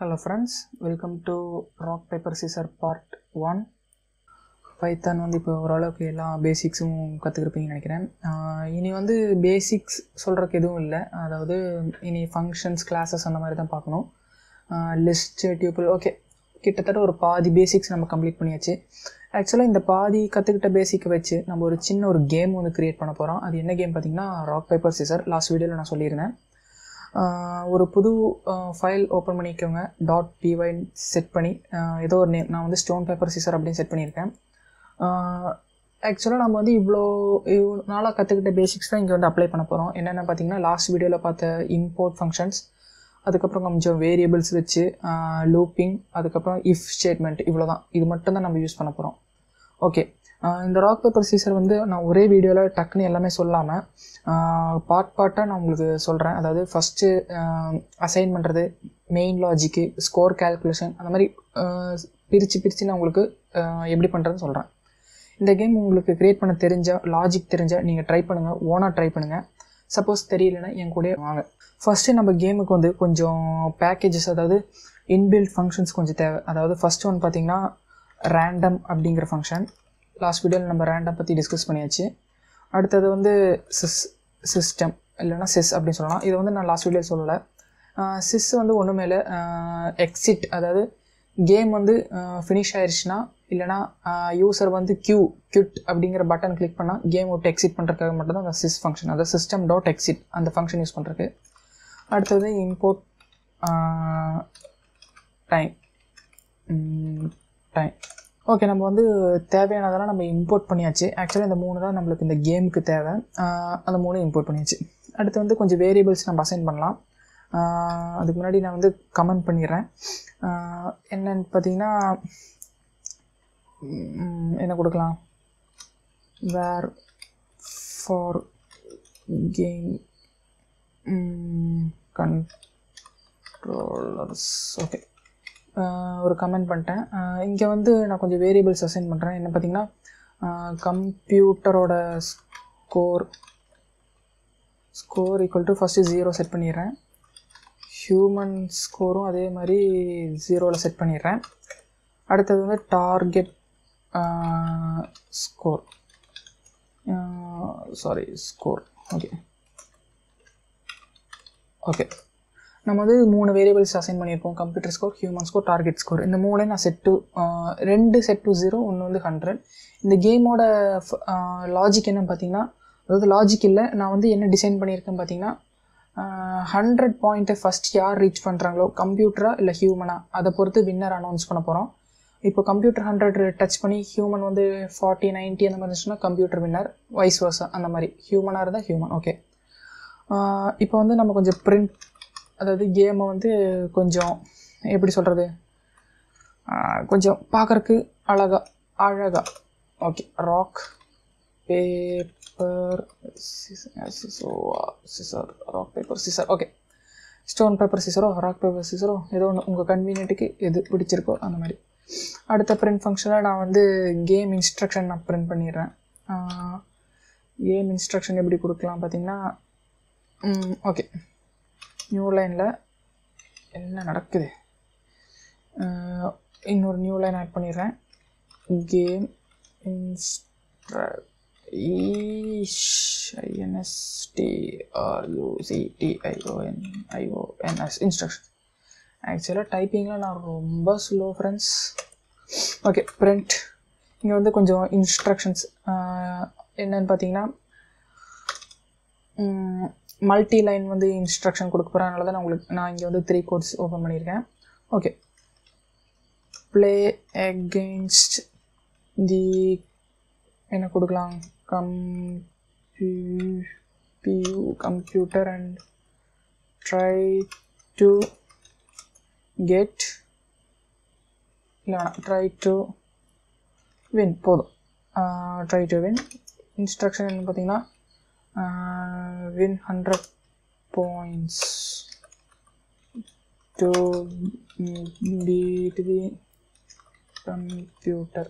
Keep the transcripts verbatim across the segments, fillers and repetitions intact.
Hello friends, welcome to rock paper scissors part one. Python வந்து இப்போ ஓரளவுக்கு எல்லா பேசிக்ஸும் கத்துக்கிட்டீங்கன்னு நினைக்கிறேன். இனி வந்து பேசிக்ஸ் சொல்றதுக்கு எதுவும் இல்ல. அதாவது இனி ஃபங்க்ஷன்ஸ் கிளாसेस அந்த மாதிரி தான் பார்க்கணும். List table okay. கிட்டத்தட்ட ஒரு பாதி பேசிக்ஸ் நம்ம கம்ப்ளீட் பண்ணியாச்சு. ஆக்சுவலா இந்த பாதி கத்துக்கிட்ட பேசிக் வெச்சு நம்ம ஒரு சின்ன ஒரு கேம் ஒன்னு கிரியேட் பண்ண போறோம். அது என்ன கேம் பாத்தீங்கன்னா ராக் பேப்பர் சிசர். லாஸ்ட் வீடியோல நான் சொல்லியிருந்தேன். ஒரு புது ஃபைல் ஓபன் பண்ணிக்கோங்க. .py செட் பண்ணி ஏதோ ஒரு நேம் நான் வந்து ஸ்டோன் பேப்பர் சிசர் அப்படினு செட் பண்ணியிருக்கேன். ஆக்சுவலா நம்ம வந்து இவ்ளோ நாளா கத்துக்கிட்ட பேசிக்ஸ் தான் இங்க வந்து அப்ளை பண்ண போறோம். என்னன்னா பாத்தீங்கன்னா லாஸ்ட் வீடியோல பார்த்த இம்போர்ட் ஃபங்க்ஷன்ஸ், அதுக்கு அப்புறம் கொஞ்சம் வேரியபிள்ஸ் வெச்சு லூப்பிங், அதுக்கு அப்புறம் if ஸ்டேட்மென்ட், இவ்வளவுதான். இது மட்டும் தான் நம்ம யூஸ் பண்ண போறோம். ஓகே, இந்த ராக் பேப்பர் சீசர் வந்து நான் ஒரே வீடியோல டக்குன்னு எல்லாமே சொல்லாம பார்ட் பார்ட்டா நான் உங்களுக்கு சொல்றேன். அதாவது ஃபர்ஸ்ட் அசைன் பண்றது, மெயின் லாஜிக், ஸ்கோர் கால்குலேஷன், அந்த மாதிரி பிரிச்சு பிரிச்சு நான் உங்களுக்கு எப்படி பண்றதுன்னு சொல்றேன். இந்த கேம் உங்களுக்கு கிரியேட் பண்ண தெரிஞ்சா, லாஜிக் தெரிஞ்சா நீங்க ட்ரை பண்ணுங்க, ஓனா ட்ரை பண்ணுங்க. சப்போஸ் தெரியலன்னா என் கூட வாங்க. ஃபர்ஸ்ட் நம்ம கேமுக்கு வந்து கொஞ்சம் பேக்கேஜஸ், அதாவது இன்பில்ட் ஃபங்க்ஷன்ஸ் கொஞ்சம் தேவை. அதாவது ஃபர்ஸ்ட் ஒன் பார்த்தீங்கன்னா ரேண்டம் அப்படிங்கிற ஃபங்க்ஷன். லாஸ்ட் வீடியோவில் நம்ம ரேண்டம் பற்றி டிஸ்கஸ் பண்ணியாச்சு. அடுத்தது வந்து சிஸ் சிஸ்டம் இல்லைனா சிஸ் அப்படின்னு சொல்லலாம். இதை வந்து நான் லாஸ்ட் வீடியோவில் சொல்லலை. சிஸ் வந்து ஒன்று மேலே எக்ஸிட், அதாவது கேம் வந்து ஃபினிஷ் ஆயிடுச்சுன்னா இல்லைனா யூசர் வந்து கியூ கியூட் அப்படிங்கிற பட்டன் கிளிக் பண்ணால் கேம் விட்டு எக்ஸிட் பண்ணுறதுக்காக மட்டும்தான் அந்த சிஸ் ஃபங்க்ஷன், அதாவது சிஸ்டம் டாட் எக்ஸிட் அந்த ஃபங்க்ஷன் யூஸ் பண்ணுறதுக்கு. அடுத்தது இம்போர்ட் டைம் டைம் ஓகே, நம்ம வந்து தேவையானதெல்லாம் நம்ம இம்போர்ட் பண்ணியாச்சு. ஆக்சுவலாக இந்த மூணு தான் நம்மளுக்கு இந்த கேமுக்கு தேவை. அந்த மூணு இம்போர்ட் பண்ணியாச்சு. அடுத்து வந்து கொஞ்சம் வேரியபிள்ஸ் நம்ம அசைன் பண்ணலாம். அதுக்கு முன்னாடி நான் வந்து கமெண்ட் பண்ணிடுறேன். என்னன்னு பார்த்தீங்கன்னா என்ன கொடுக்கலாம், where for game controllers. Okay, ஒரு கமெண்ட் பண்ணிட்டேன். இங்கே வந்து நான் கொஞ்சம் வேரியபிள்ஸ் அசைன் பண்ணுறேன். என்ன பார்த்தீங்கன்னா கம்ப்யூட்டரோட score score equal to first zero set பண்ணிடுறேன். ஹியூமன் ஸ்கோரும் அதே மாதிரி ஜீரோவில் செட் பண்ணிடுறேன். அடுத்தது வந்து target score sorry score okay okay நம்ம வந்து மூணு வேரியபிள்ஸ் அசைன் பண்ணியிருக்கோம். Computer score, human score, target score. இந்த மூணு நான் செட் டு ரெண்டு செட் டு ஜீரோ, ஒன்று வந்து ஹண்ட்ரட். இந்த கேமோட லாஜிக் என்னன்னு பார்த்தீங்கன்னா, அதாவது லாஜிக் இல்லை, நான் வந்து என்ன டிசைன் பண்ணியிருக்கேன்னு பார்த்தீங்கன்னா ஹண்ட்ரட் பாயிண்ட்டை ஃபஸ்ட் யார் ரீச் பண்ணுறாங்களோ, கம்ப்யூட்டரா இல்லை ஹியூமனா, அதை பொறுத்து வின்னர் அனௌன்ஸ் பண்ண போகிறோம். இப்போ கம்ப்யூட்டர் ஹண்ட்ரட் டச் பண்ணி ஹியூமன் வந்து ஃபார்ட்டி நைன்ட்டி அந்த மாதிரி இருந்துச்சுன்னா கம்ப்யூட்டர் வின்னர், வைஸ் வர்சா அந்த மாதிரி, ஹியூமனாக இருந்தால் ஹியூமன். ஓகே, இப்போ வந்து நம்ம கொஞ்சம் பிரிண்ட், அதாவது கேமை வந்து கொஞ்சம் எப்படி சொல்கிறது, கொஞ்சம் பார்க்குறக்கு அழகா அழகா okay rock paper scissor rock paper scissor okay stone paper சிசரோ ராக் பேப்பர் சிசரோ ஏதோ ஒன்று உங்கள் கன்வீனியன்ட்டுக்கு எது பிடிச்சிருக்கோ அந்த மாதிரி. அடுத்த பிரிண்ட் ஃபங்க்ஷனில் நான் வந்து கேம் இன்ஸ்ட்ரக்ஷன் நான் பிரிண்ட் பண்ணிடுறேன். கேம் இன்ஸ்ட்ரக்ஷன் எப்படி கொடுக்கலாம் பார்த்தீங்கன்னா ஓகே நியூ லைனில் என்ன நடக்குது, இன்னொரு நியூ லைன் ஆட் பண்ணிடுறேன். Game instructions instruction. ஆக்சுவலாக டைப்பிங்கில் நான் ரொம்ப ஸ்லோ ஃப்ரெண்ட்ஸ். ஓகே, பிரிண்ட் இங்கே வந்து கொஞ்சம் இன்ஸ்ட்ரக்ஷன்ஸ் என்னன்னு பார்த்தீங்கன்னா மல்டி லைன் வந்து இன்ஸ்ட்ரக்ஷன் கொடுக்க போகிறேன். அதனால தான் நான் உங்களுக்கு நான் இங்கே வந்து த்ரீ கோட்ஸ் ஓப்பன் பண்ணியிருக்கேன். ஓகே, ப்ளே அகெயின்ஸ்ட் தி என்ன கொடுக்கலாம், compu computer and try to get இல்லை ட்ரை டு வின் போதும். ட்ரை டு வின் இன்ஸ்ட்ரக்ஷன் என்ன பார்த்தீங்கன்னா win one hundred points to beat the computer.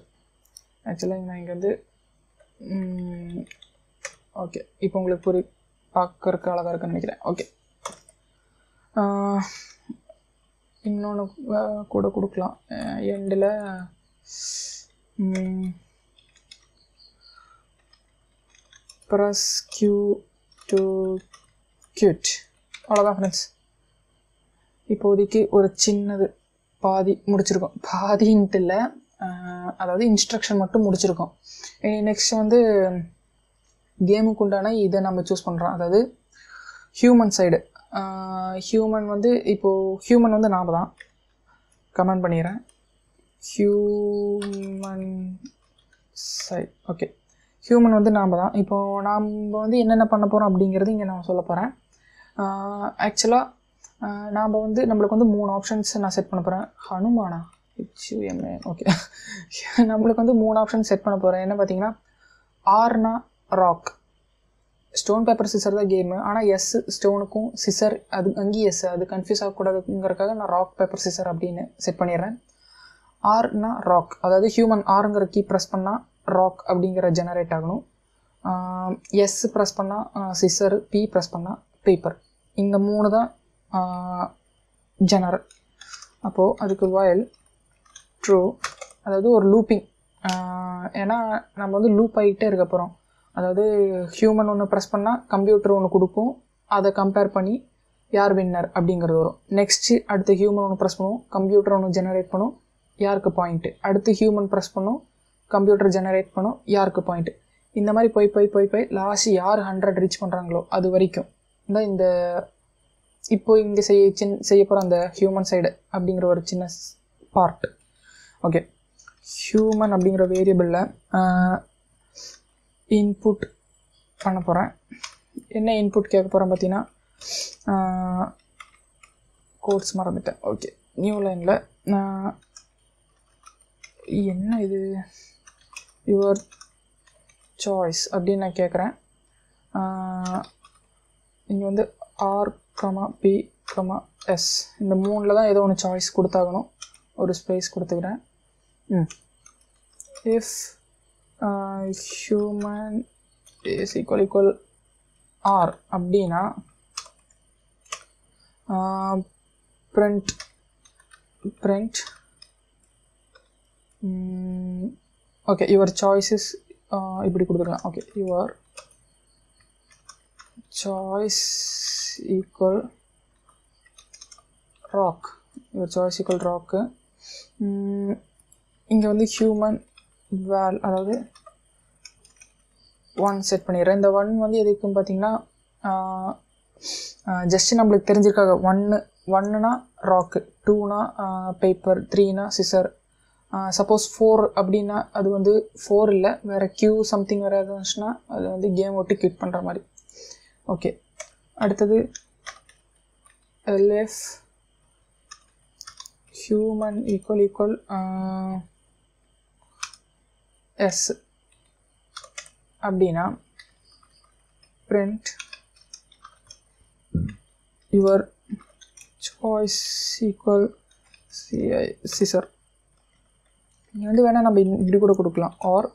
actually நான் இங்க வந்து ஓகே இப்போ உங்களுக்கு புரிய பார்க்கறதுக்கு அழகாக இருக்குன்னு நினைக்கிறேன். ஓகே, இன்னொன்று கூட கொடுக்கலாம். எண்டில் ப்ராஸ்க்யூட். அவ்வளோதான் ஃப்ரெண்ட்ஸ், இப்போதைக்கு ஒரு சின்னது பாதி முடிச்சிருக்கோம். பாதின்ட்டு இல்லை, அதாவது இன்ஸ்ட்ரக்ஷன் மட்டும் முடிச்சிருக்கோம். நெக்ஸ்ட் வந்து கேமுக்கு உண்டான இதை நம்ம சூஸ் பண்ணுறோம், அதாவது ஹியூமன் சைடு. ஹியூமன் வந்து இப்போது ஹியூமன் வந்து நாம் தான் கமெண்ட் பண்ணிடுறேன். ஹியூமன் சைடு ஓகே, ஹியூமன் வந்து நாம் தான். இப்போது நாம் வந்து என்னென்ன பண்ண போகிறோம் அப்படிங்கிறது இங்கே நான் சொல்ல போகிறேன். ஆக்சுவலாக நாம் வந்து நம்மளுக்கு வந்து மூணு ஆப்ஷன்ஸ் நான் செட் பண்ண போகிறேன். ஹனுமானா ஹெச்யூஎம்ஏ ஓகே, நம்மளுக்கு வந்து மூணு ஆப்ஷன் செட் பண்ண போகிறேன். என்ன பார்த்தீங்கன்னா, ஆர்னா ராக், ஸ்டோன் பேப்பர் சிசர் தான் கேமு. ஆனால் எஸ் ஸ்டோனுக்கும் சிசர் அது அங்கேயும் எஸ், அது கன்ஃபியூஸ் ஆகக்கூடாதுங்கிறக்காக நான் ராக் பேப்பர் சிசர் அப்படின்னு செட் பண்ணிடுறேன். ஆர்னா ராக், அதாவது ஹியூமன் ஆருங்கிற கீ ப்ரெஸ் பண்ணால் ராக் அப்படிங்கிற ஜெனரேட் ஆகணும். எஸ் ப்ரெஸ் பண்ணால் சிசர், பி ப்ரெஸ் பண்ணால் பேப்பர். இந்த மூணு தான் ஜெனர். அப்போது அதுக்கு வயல் ட்ரூ, அதாவது ஒரு லூப்பிங், ஏன்னா நம்ம வந்து லூப் ஆகிட்டே இருக்க போகிறோம். அதாவது ஹியூமன் ஒன்று ப்ரெஸ் பண்ணால் கம்ப்யூட்டர் ஒன்று கொடுக்கும், அதை கம்பேர் பண்ணி யார் வின்னர் அப்படிங்கிறது வரும். நெக்ஸ்ட்டு அடுத்து ஹியூமன் ஒன்று ப்ரெஸ் பண்ணுவோம், கம்ப்யூட்டர் ஒன்று ஜெனரேட் பண்ணும், யாருக்கு பாயிண்ட்டு. அடுத்து ஹியூமன் ப்ரெஸ் பண்ணும், கம்ப்யூட்டர் ஜெனரேட் பண்ணும், யாருக்கு பாயிண்ட்டு. இந்த மாதிரி போய் போய் போய் போய் லாஸ்ட்டு யார் ஹண்ட்ரட் ரீச் பண்ணுறாங்களோ அது வரைக்கும் தான் இந்த இப்போது இங்கே செய்ய சின் செய்ய போகிற அந்த ஹியூமன் சைடு அப்படிங்கிற ஒரு சின்ன பார்ட். ஓகே, ஹியூமன் அப்படிங்கிற வேரியபிளில் இன்புட் பண்ண போகிறேன். என்ன இன்புட் கேட்க போகிறேன் பார்த்தீங்கன்னா, கோட்ஸ் மறந்துட்டேன். ஓகே, நியூ லைனில் நான் என்ன இது யுவர் சாய்ஸ் அப்படின்னு நான் கேட்குறேன். இங்கே வந்து R comma P comma S, இந்த மூணில் தான் ஏதோ ஒன்று சாய்ஸ் கொடுத்தாகணும். ஒரு ஸ்பேஸ் கொடுத்துக்கிறேன். Hmm if human is equal equal R அப்படின்னா print print okay your choices இப்படி கொடுத்துக்கலாம். Okay, your choice equal rock, your choice equal rock. இங்கே வந்து ஹியூமன் வேல், அதாவது ஒன் செட் பண்ணிடுறேன். இந்த ஒன் வந்து எதுக்குன்னு பார்த்தீங்கன்னா, ஜஸ்ட்டு நம்மளுக்கு தெரிஞ்சிருக்காங்க. ஒன்று ஒன்றுனா ராக்கு, டூனா பேப்பர், த்ரீனா சிசர். சப்போஸ் ஃபோர் அப்படின்னா அது வந்து ஃபோர் இல்லை, வேறு கியூ சம்திங் வேறு எதாவது இருந்துச்சுன்னா அது வந்து கேம் விட்டு கிட் பண்ணுற மாதிரி. ஓகே, அடுத்தது elif human equal equal S அப்படின்னா print your choice equal C I scissor. இங்கே வந்து வேணால் நம்ம இப்படி கூட கொடுக்கலாம். ஆர்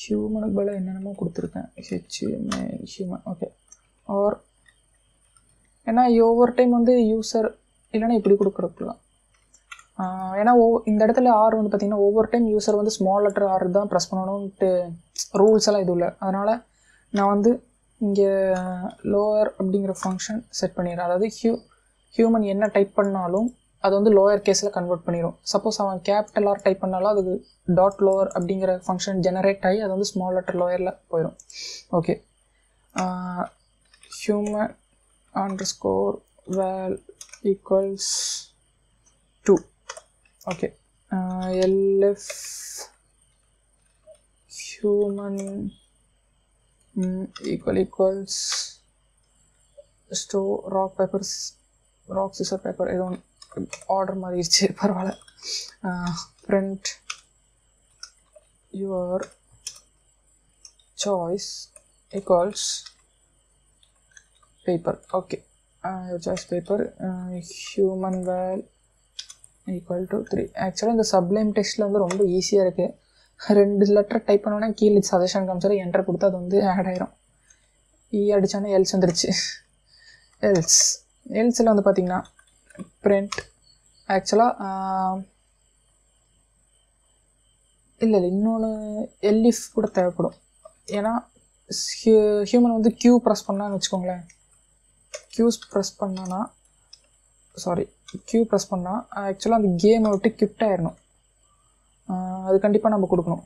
ஹியூமனுக்கு பதில் என்னென்னமோ கொடுத்துருக்கேன், ஹெச்யூஎம்ஏ ஹியூமன். ஓகே, ஆர் ஏன்னா ஒவ்வொரு டைம் வந்து யூசர் இல்லைன்னா இப்படி கூட கொடுக்கலாம். ஏன்னா ஒ இந்த இடத்துல ஆர் வந்து பார்த்திங்கன்னா ஒவ்வொரு டைம் யூசர் வந்து ஸ்மால் லெட்டர் ஆர் தான் ப்ரெஸ் பண்ணணும்ட்டு ரூல்ஸ் எல்லாம் எதுவும் இல்லை. அதனால் நான் வந்து இங்கே லோயர் அப்படிங்கிற ஃபங்க்ஷன் செட் பண்ணிடுறேன். அதாவது ஹியூ ஹியூமன் என்ன டைப் பண்ணாலும் அது வந்து லோயர் கேஸில் கன்வெர்ட் பண்ணிடும். சப்போஸ் அவன் கேபிட்டல் ஆர் டைப் பண்ணாலும் அதுக்கு டாட் லோயர் அப்படிங்கிற ஃபங்க்ஷன் ஜெனரேட் ஆகி அது வந்து ஸ்மால் லெட்டர் லோயரில் போயிடும். Okay, human underscore val equals two. Okay, elif human equal equals ஸ்டோ rock papers rock scissor paper, ஏதோ ஒன்று ஆர்டர் மாறிடுச்சு, பரவாயில்ல. Print your choice equals paper. Okay, your choice paper human val equal to three. ஆக்சுவலாக இந்த sublime டெஸ்ட்டில் வந்து ரொம்ப ஈஸியாக இருக்குது. ரெண்டு லெட்டர் டைப் பண்ணோன்னா கீழே சஜஷன் காமிச்சாரு, என்ட்ரை கொடுத்து அது வந்து ஆட் ஆகிரும். ஈ அடித்தானே எல்ஸ் வந்துருச்சு. எல்ஸ் எல்ஸில் வந்து பார்த்திங்கன்னா print Actually, no elif could have put a human on the Q press panna, which conglay Q's press panna. Sorry, Q press panna. Actually, on the game out a kit tire no. The Kandipana Bukuno.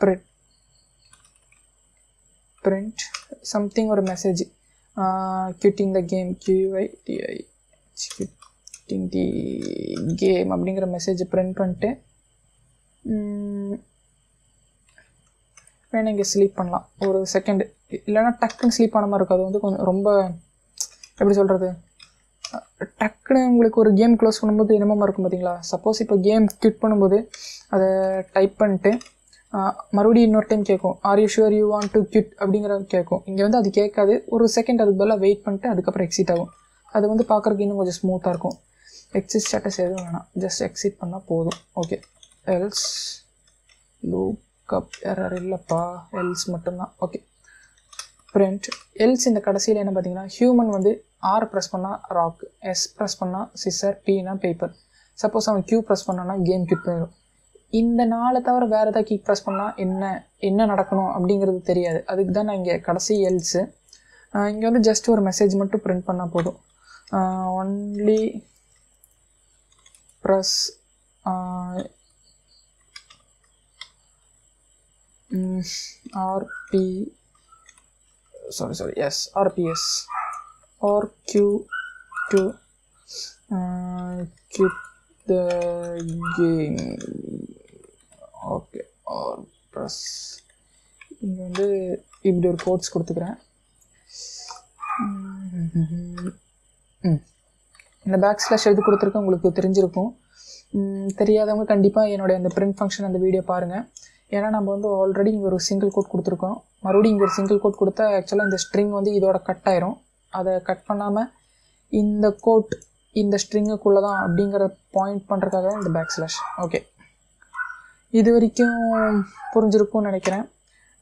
Print print something or a message uh, quitting the game Q I T I quitting the game abdingra message print pante mm venenga sleep pannalam or second illana tuck and sleep panama irukku adu vandu konjam romba eppadi solradhu tuck na ungalku or game close பண்ணும்போது என்னமா இருக்கும் பாத்தீங்களா suppose இப்ப game quit பண்ணும்போது அத type பண்ணிட்டு மறுபடி இன்னொரு டைம் கேக்கும் are you sure you want to quit அப்படிங்கற கேக்கும் இங்க வந்து அது கேக்காது ஒரு செகண்ட் அதுக்கு பதிலா வெயிட் பண்ணிட்டு அதுக்கு அப்புறம் எக்ஸிட் ஆகும் அது வந்து பார்க்கிறதுக்கு இன்னும் கொஞ்சம் ஸ்மூத்தா இருக்கும் எக்ஸிட் ஸ்டேட்டஸ் எதுவும் வேணாம் ஜஸ்ட் எக்ஸிட் பண்ணா போதும் okay else look up error இல்லப்பா else மட்டும் தான் ஓகே print else இந்த கடைசில என்ன பாத்தீங்கன்னா human வந்து r press பண்ணா rock s press பண்ணா scissor p னா paper suppose அவன் q press பண்ணானா game quit பண்ணிரும் இந்த நாளை தவிர வேற ஏதாவது கீ பிரஸ் பண்ணா என்ன என்ன நடக்கணும் அப்படிங்கிறது தெரியாது அதுக்கு தான் நான் இங்க கடைசி எல்ஸ் இங்க வந்து ஜஸ்ட் ஒரு மெசேஜ் மட்டும் பிரிண்ட் பண்ணா போதும் only press rp sorry sorry yes rps or q to quit the game okay or press இங்க வந்து இப்படி ஒரு கோட்ஸ் கொடுத்துக்கறேன் இந்த பேக் ஸ்லாஷ் எழுதி கொடுத்திருக்கேன் உங்களுக்கு தெரிஞ்சிருக்கும் தெரியாதவங்க கண்டிப்பா என்னோட அந்த print function அந்த வீடியோ பாருங்க ஏனா நம்ம வந்து ஆல்ரெடி இங்க ஒரு சிங்கிள் கோட் கொடுத்திருக்கோம் மறுபடியும் இங்க ஒரு சிங்கிள் கோட் கொடுத்தா एक्चुअली இந்த ஸ்ட்ரிங் வந்து இதோட கட் ஆயிரும் அத கட் பண்ணாம இந்த கோட் இந்த ஸ்ட்ரிங் குள்ள தான் அப்படிங்கற பாயிண்ட் பண்றதுக்காக இந்த பேக் ஸ்லாஷ் ஓகே இது வரைக்கும் புரிஞ்சிருக்கும்னு நினைக்கிறேன்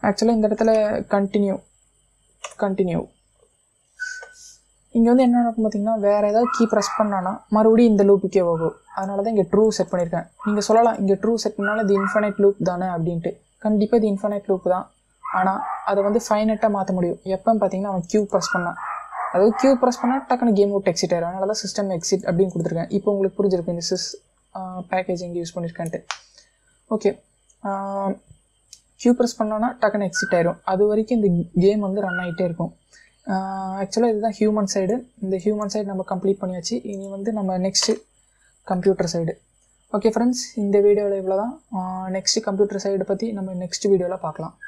एक्चुअली இந்த இடத்துல கண்டினியூ கண்டினியூ இங்க வந்து என்ன நடக்கும் பாத்தீங்கன்னா வேற ஏதாவது கீ பிரஸ் பண்ணானா மறுபடியும் இந்த லூப்புக்கே போகும் அதனால தான் இங்க ட்ரூ செட் பண்ணிருக்கேன் நீங்க சொல்லலாம் இங்க ட்ரூ செட் பண்ணால தி இன்ஃபைனைட் லூப் தானே அப்படினு கண்டிப்பா தி இன்ஃபைனைட் லூப் தான் ஆனா அது வந்து ஃபைனைட்டா மாத்த முடியும் எப்ப பாத்தீங்கன்னா அவன் q பிரஸ் பண்ணா அது q பிரஸ் பண்ணா டக்குனு கேம் அவுட் எக்ஸிட் ஆயிடும் அதனால தான் சிஸ்டம் எக்ஸிட் அப்படினு கொடுத்திருக்கேன் இப்போ உங்களுக்கு புரிஞ்சிருக்கும் இந்த சிஸ் பேக்கேஜிங் யூஸ் பண்ணிருக்கேன் Okay, uh, Q press பண்ணானா டக்கன எக்ஸிட் ஆயிடும் அது வரைக்கும் இந்த கேம் வந்து ரன் ஆயிட்டே இருக்கும் एक्चुअली இதுதான் ஹியூமன் சைடு இந்த ஹியூமன் சைடு நம்ம கம்ப்ளீட் பண்ணியாச்சு இனி வந்து நம்ம next computer side okay friends இந்த வீடியோல இவ்வளவுதான் நெக்ஸ்ட் கம்ப்யூட்டர் சைடு பத்தி நம்ம நெக்ஸ்ட் வீடியோல பார்க்கலாம்